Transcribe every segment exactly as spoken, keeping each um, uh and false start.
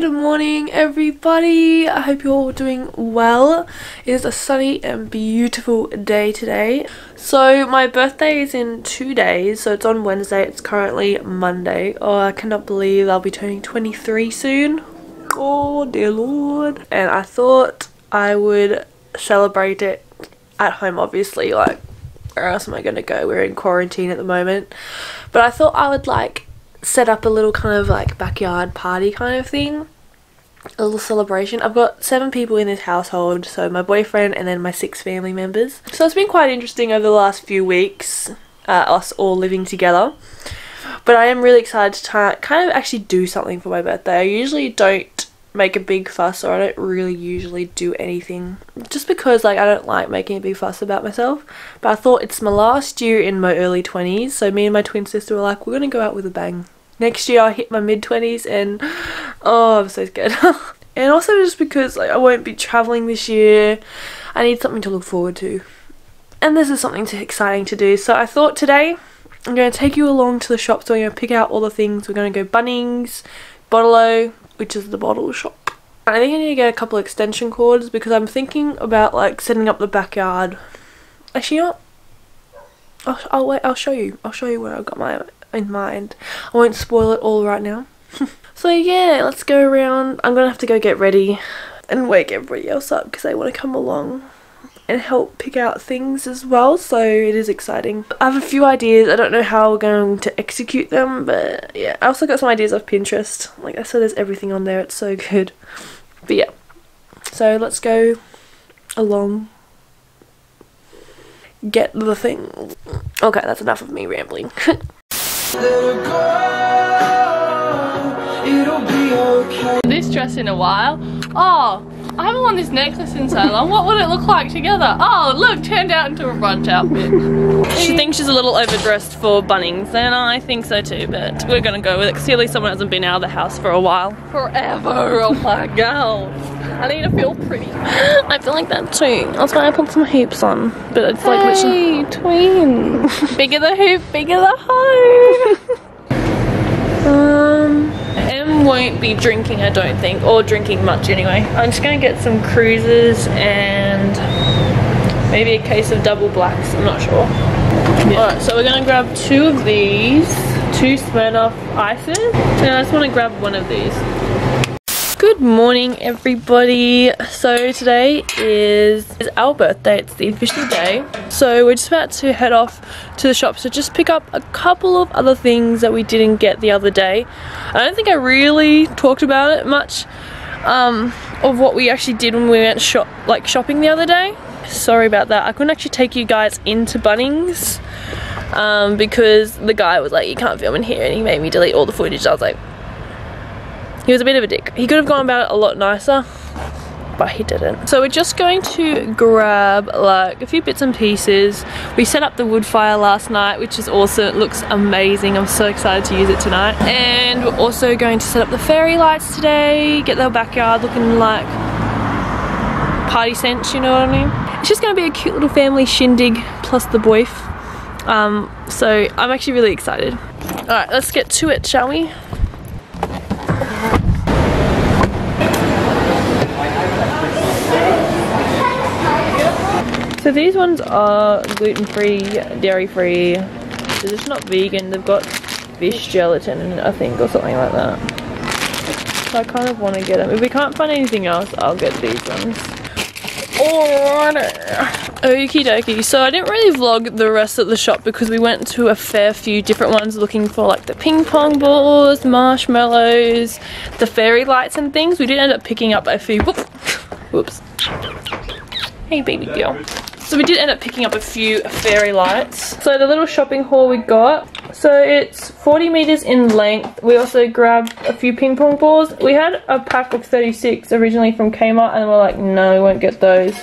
Good morning, everybody. I hope you're all doing well. It is a sunny and beautiful day today. So my birthday is in two days, so it's on Wednesday. It's currently Monday. Oh, I cannot believe I'll be turning twenty-three soon. Oh, dear Lord. And I thought I would celebrate it at home, obviously. Like, where else am I going to go? We're in quarantine at the moment. But I thought I would, like, set up a little kind of like backyard party kind of thing, a little celebration. I've got seven people in this household, so my boyfriend and then my six family members. So it's been quite interesting over the last few weeks, uh, us all living together. But I am really excited to kind of actually do something for my birthday. I usually don't make a big fuss, or I don't really usually do anything, just because like I don't like making a big fuss about myself. But I thought, it's my last year in my early twenties, so me and my twin sister were like, we're gonna go out with a bang. Next year I'll hit my mid-twenties and oh, I'm so scared. And also just because like I won't be travelling this year, I need something to look forward to. And this is something too exciting to do. So I thought today I'm going to take you along to the shop. So I'm going to pick out all the things. We're going to go Bunnings, Bottle-O, which is the bottle shop. I think I need to get a couple of extension cords because I'm thinking about like setting up the backyard. Actually, you know what? I'll, I'll wait. I'll show you. I'll show you what I've got my... in mind. I won't spoil it all right now. So yeah, let's go around. I'm gonna have to go get ready and wake everybody else up because they want to come along and help pick out things as well, so it is exciting. I have a few ideas. I don't know how we're going to execute them, but yeah, I also got some ideas off Pinterest. Like I said, there's everything on there. It's so good. But yeah, so let's go along, get the thing. Okay, that's enough of me rambling. Let it go, it'll be okay. This dress in a while. Oh, I haven't worn this necklace in so long. What would it look like together? Oh, look, turned out into a brunch outfit. She thinks she's a little overdressed for Bunnings, and I think so too, but we're gonna go with it. Clearly someone hasn't been out of the house for a while. Forever, oh my god. I need to feel pretty. I feel like that too. That's why I put some hoops on. But it's hey, like literally tween. Bigger the hoop, bigger the hoe. um, Em won't be drinking, I don't think, or drinking much anyway. I'm just gonna get some cruisers and maybe a case of double blacks. I'm not sure. Yeah. Alright, so we're gonna grab two of these, two Smirnoff ices, and I just want to grab one of these. Good morning, everybody. So today is, is our birthday. It's the official day. So we're just about to head off to the shop to just pick up a couple of other things that we didn't get the other day. I don't think I really talked about it much, um, of what we actually did when we went shop like shopping the other day. Sorry about that. I couldn't actually take you guys into Bunnings um, because the guy was like, you can't film in here, and he made me delete all the footage. I was like, he was a bit of a dick. He could have gone about it a lot nicer, but he didn't. So we're just going to grab like a few bits and pieces. We set up the wood fire last night, which is awesome. It looks amazing. I'm so excited to use it tonight. And we're also going to set up the fairy lights today, get their backyard looking like party scent, you know what I mean? It's just gonna be a cute little family shindig plus the boyf. Um, so I'm actually really excited. All right, let's get to it, shall we? So these ones are gluten-free, dairy-free, they're just not vegan. They've got fish gelatin in it, I think, or something like that. So I kind of want to get them. If we can't find anything else, I'll get these ones. Alrighty. Okie dokie. So I didn't really vlog the rest of the shop because we went to a fair few different ones looking for like the ping pong balls, marshmallows, the fairy lights and things. We did end up picking up a few. Whoops. Hey, baby girl. So we did end up picking up a few fairy lights. So the little shopping haul we got, so it's forty meters in length. We also grabbed a few ping pong balls. We had a pack of thirty-six originally from Kmart, and we're like, no, we won't get those.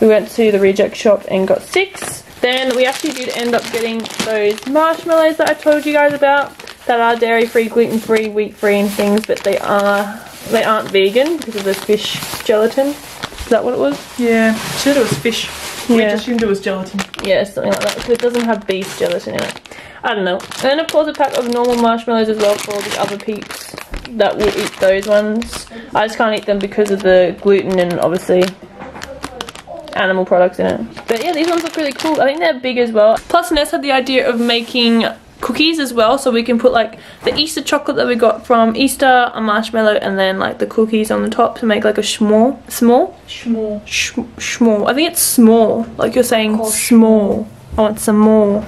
We went to the reject shop and got six. Then we actually did end up getting those marshmallows that I told you guys about that are dairy-free, gluten-free, wheat-free and things, but they are they aren't vegan because of the fish gelatin. Is that what it was? Yeah, I said it was fish. Yeah. We just assumed it was gelatin. Yeah, something like that. So it doesn't have beef gelatin in it. I don't know. And then of course a pack of normal marshmallows as well for all the other peeps. that will eat those ones. I just can't eat them because of the gluten and obviously animal products in it. But yeah, these ones look really cool. I think they're big as well. Plus Ness had the idea of making cookies as well, so we can put like the Easter chocolate that we got from Easter, a marshmallow, and then like the cookies on the top to make like a schmall. Small? Schmall. Sh schmall. I think it's small. Like you're saying small. I want some more.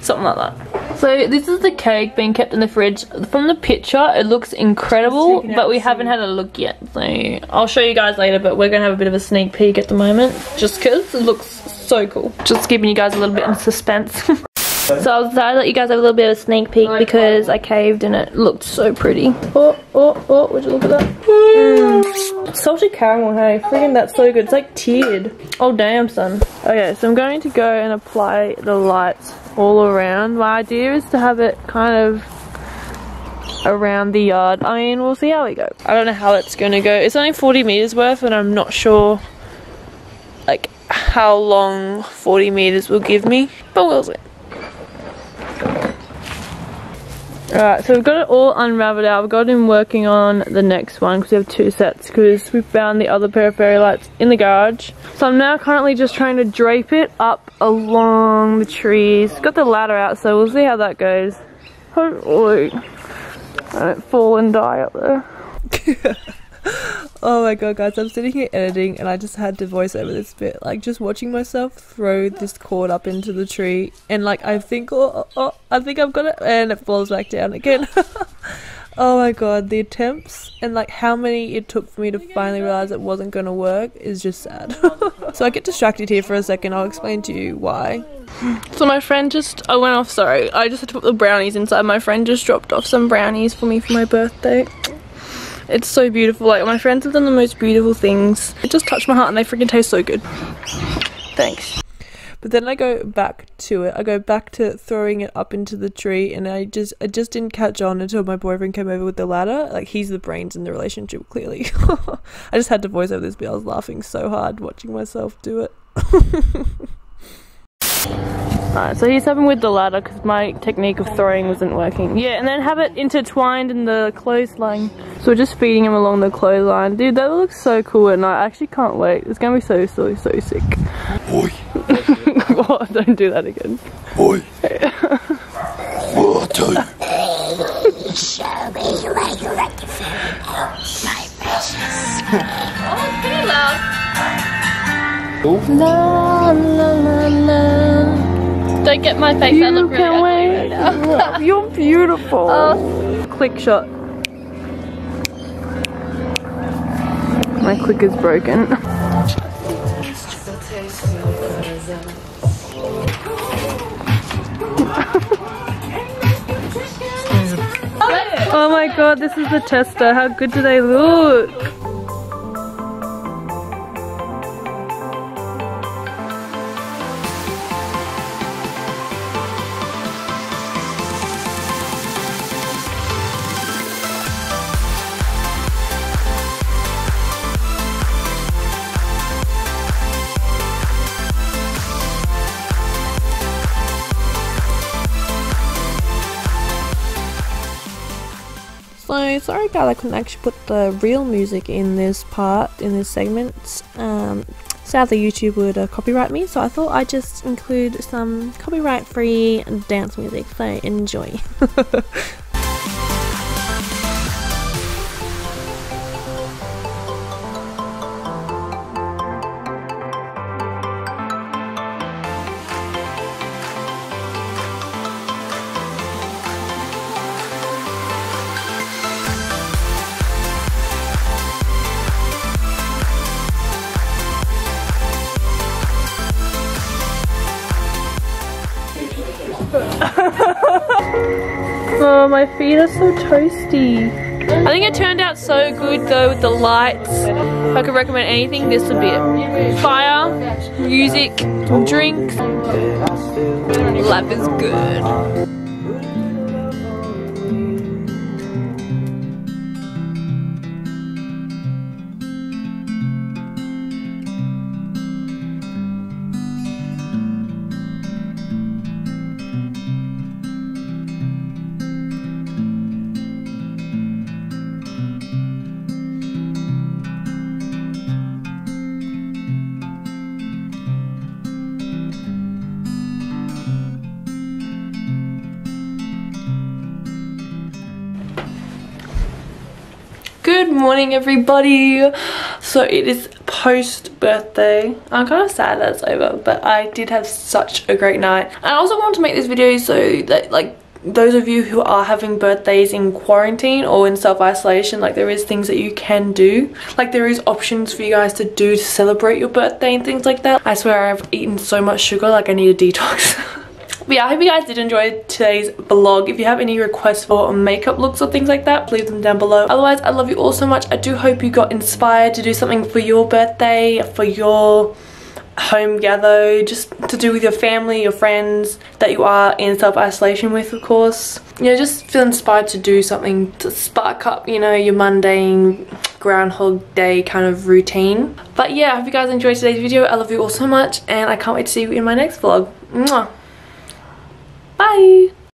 Something like that. So this is the cake being kept in the fridge. From the picture it looks incredible, but we haven't had a look yet. So I'll show you guys later, but we're going to have a bit of a sneak peek at the moment. Just because it looks so cool. Just keeping you guys a little bit in suspense. So I was excited to let you guys have a little bit of a sneak peek because I caved and it looked so pretty. Oh, oh, oh, would you look at that? Mm. Salted caramel, hey. Freaking that's so good. It's like tiered. Oh, damn, son. Okay, so I'm going to go and apply the lights all around. My idea is to have it kind of around the yard. I mean, we'll see how we go. I don't know how it's going to go. It's only forty meters worth and I'm not sure, like, how long forty meters will give me. But we'll see. Alright, so we've got it all unraveled out. We've got him working on the next one because we have two sets because we found the other pair of fairy lights in the garage. So I'm now currently just trying to drape it up along the trees. Got the ladder out, so we'll see how that goes. Hopefully I don't fall and die up there. Oh my god, guys, I'm sitting here editing and I just had to voice over this bit. Like, just watching myself throw this cord up into the tree and like I think oh, oh, oh I think I've got it and it falls back down again. Oh my god, the attempts and like how many it took for me to finally realize it wasn't gonna work is just sad. So I get distracted here for a second. I'll explain to you why. So my friend just, I went off, sorry, I just had to put the brownies inside. My friend just dropped off some brownies for me for my birthday. It's so beautiful. Like, my friends have done the most beautiful things. It just touched my heart and they freaking taste so good. Thanks. But then I go back to it. I go back to throwing it up into the tree and I just I just didn't catch on until my boyfriend came over with the ladder. Like, he's the brains in the relationship, clearly. I just had to voice over this bit. I was laughing so hard watching myself do it. Alright, so here's something with the ladder because my technique of throwing wasn't working. Yeah, and then have it intertwined in the clothesline. So we're just feeding him along the clothesline. Dude, that looks so cool and I actually can't wait. It's going to be so, so, so sick. Oi. Oh, don't do that again. Oi. What do you? Show me what you like to feel. My precious. Oh, it's pretty loud. Oh. La, la, la, la. Don't get my face, I look really ugly right now. You're beautiful. Oh. Click shot. My click is broken. Oh my god, this is the tester. How good do they look? So sorry guys, I couldn't actually put the real music in this part, in this segment. Um, sadly YouTube would uh, copyright me, so I thought I'd just include some copyright free dance music, so enjoy. Oh, my feet are so toasty. I think it turned out so good though with the lights. If I could recommend anything, this would be it. Fire, music, drinks. Life is good. Good morning, everybody. So it is post birthday. I'm kind of sad that it's over, but I did have such a great night. And I also wanted to make this video so that, like, those of you who are having birthdays in quarantine or in self-isolation, like, there is things that you can do, like there is options for you guys to do to celebrate your birthday and things like that. I swear I've eaten so much sugar, like I need a detox. But yeah, I hope you guys did enjoy today's vlog. If you have any requests for makeup looks or things like that, leave them down below. Otherwise, I love you all so much. I do hope you got inspired to do something for your birthday, for your home gather, just to do with your family, your friends that you are in self-isolation with, of course. You know, just feel inspired to do something to spark up, you know, your mundane Groundhog Day kind of routine. But yeah, I hope you guys enjoyed today's video. I love you all so much, and I can't wait to see you in my next vlog. Mwah. Bye!